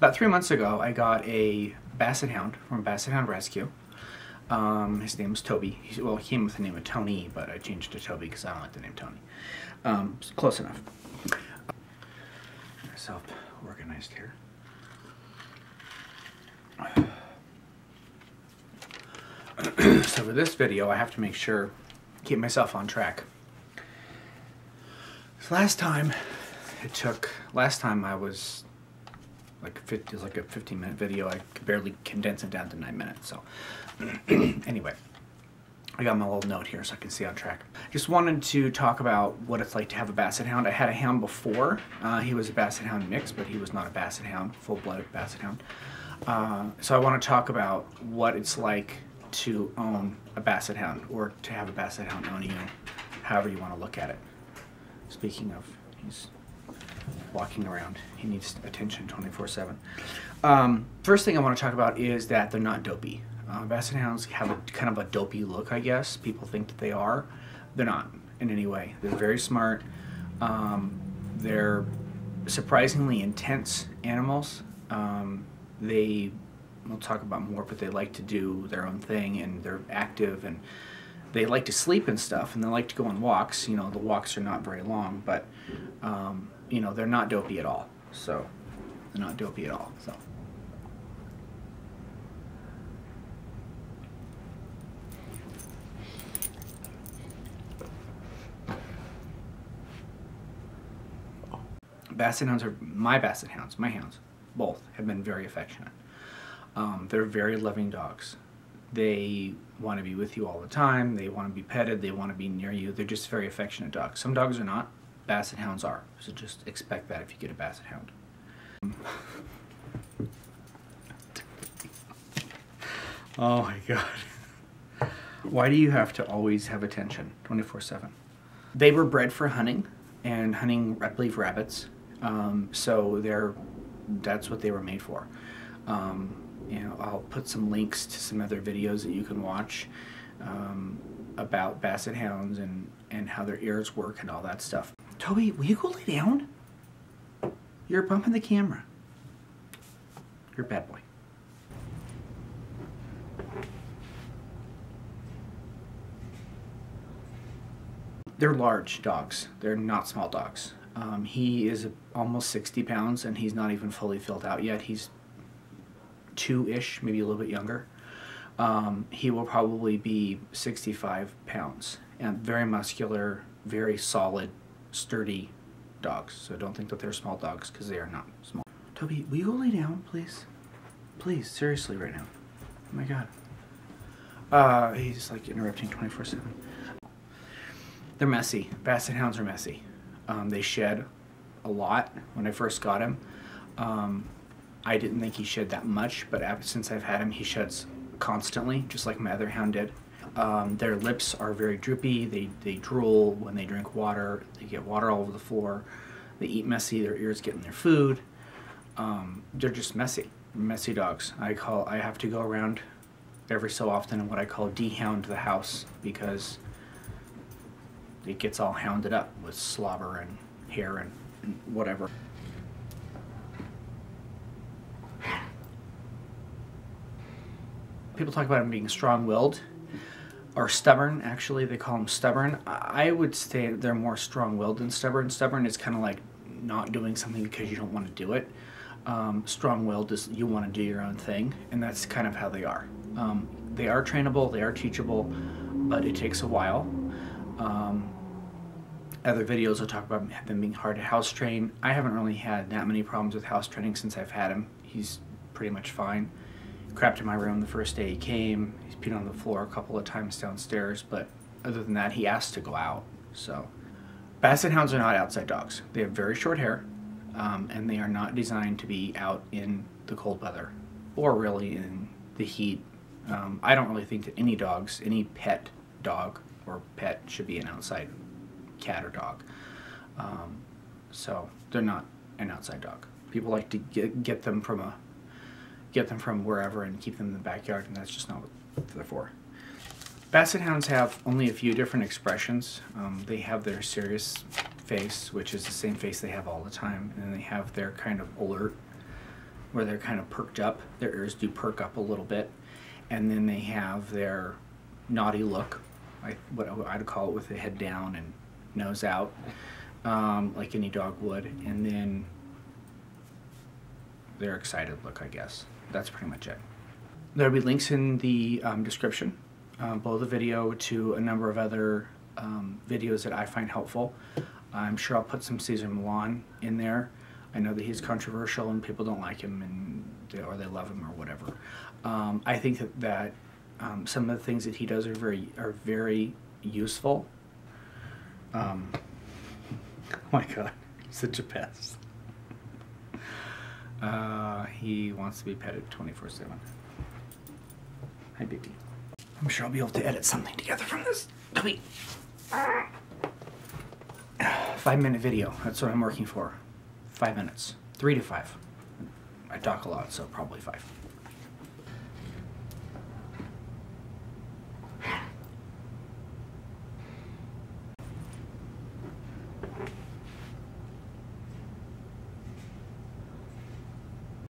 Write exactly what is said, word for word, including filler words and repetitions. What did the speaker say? about three months ago, I got a Basset Hound from Basset Hound Rescue. Um, his name was Toby. He, well, he came with the name of Tony, but I changed it to Toby because I don't like the name Tony. Um, close enough. Get myself organized here. So for this video, I have to make sure keep myself on track. So last time it took. Last time I was like fifty, it was like a fifteen minute video. I could barely condense it down to nine minutes. So anyway, I got my little note here so I can see on track. Just wanted to talk about what it's like to have a Basset Hound. I had a hound before. Uh, he was a Basset Hound mix, but he was not a Basset Hound, full-blooded Basset Hound. Uh, so I want to talk about what it's like to own a Basset Hound, or to have a Basset Hound own you, however you want to look at it. Speaking of, he's walking around. He needs attention twenty-four seven. Um, first thing I want to talk about is that they're not dopey. Uh, Basset Hounds have a kind of a dopey look, I guess. People think that they are. They're not in any way. They're very smart. Um, they're surprisingly intense animals. Um, they, we'll talk about more, but they like to do their own thing, and they're active, and they like to sleep and stuff, and they like to go on walks. You know, the walks are not very long, but um, you know, they're not dopey at all. So they're not dopey at all. So. Basset Hounds are, my Basset Hounds, my hounds, both have been very affectionate. Um, they're very loving dogs. They want to be with you all the time. They want to be petted. They want to be near you. They're just very affectionate dogs. Some dogs are not. Basset Hounds are. So just expect that if you get a Basset Hound. Oh my God. Why do you have to always have attention twenty-four seven? They were bred for hunting, and hunting, I believe, rabbits. Um, so they're, that's what they were made for. Um, you know, I'll put some links to some other videos that you can watch um, about Basset Hounds and, and how their ears work and all that stuff. Toby, will you go lay down? You're bumping the camera. You're a bad boy. They're large dogs. They're not small dogs. Um, he is almost sixty pounds, and he's not even fully filled out yet. He's two-ish, maybe a little bit younger. Um, he will probably be sixty-five pounds, and very muscular, very solid, sturdy dogs. So don't think that they're small dogs, because they are not small. Toby, will you go lay down, please? Please, seriously, right now. Oh my God. Uh, he's like interrupting twenty-four seven. They're messy. Basset Hounds are messy. Um, they shed a lot. When I first got him, um, I didn't think he shed that much, but since I've had him, he sheds constantly, just like my other hound did. Um, their lips are very droopy. They, they drool when they drink water. They get water all over the floor. They eat messy. Their ears get in their food. Um, they're just messy, messy dogs. I call. I have to go around every so often and what I call de-hound the house, because it gets all hounded up with slobber and hair and, and whatever. People talk about them being strong-willed or stubborn. Actually, they call them stubborn. I would say they're more strong-willed than stubborn. Stubborn is kind of like not doing something because you don't want to do it. Um, strong-willed is you want to do your own thing, and that's kind of how they are. Um, they are trainable, they are teachable, but it takes a while. Um, other videos will talk about them being hard to house train. I haven't really had that many problems with house training since I've had him. He's pretty much fine. He crapped in my room the first day he came. He's peed on the floor a couple of times downstairs, but other than that, he asked to go out. So, Basset Hounds are not outside dogs. They have very short hair, um, and they are not designed to be out in the cold weather, or really in the heat. Um, I don't really think that any dogs, any pet dog, or pet should be an outside cat or dog. Um, so they're not an outside dog. People like to get, get them from a get them from wherever and keep them in the backyard, and that's just not what they're for. Basset Hounds have only a few different expressions. Um, they have their serious face, which is the same face they have all the time, and they have their kind of alert where they're kind of perked up. Their ears do perk up a little bit. And then they have their naughty look, I, what I'd call it, with the head down and nose out, um, like any dog would. And then their excited look, I guess. That's pretty much it. There'll be links in the um, description uh, below the video to a number of other um, videos that I find helpful. I'm sure I'll put some Cesar Millan in there. I know that he's controversial and people don't like him, and they, or they love him, or whatever. Um, I think that, that um, some of the things that he does are very are very useful. Um, oh my God, he's such a pest. Uh, he wants to be petted twenty-four seven. Hi, baby. I'm sure I'll be able to edit something together from this. Toby. Five minute video. That's what I'm working for. Five minutes. Three to five. I talk a lot, so probably five.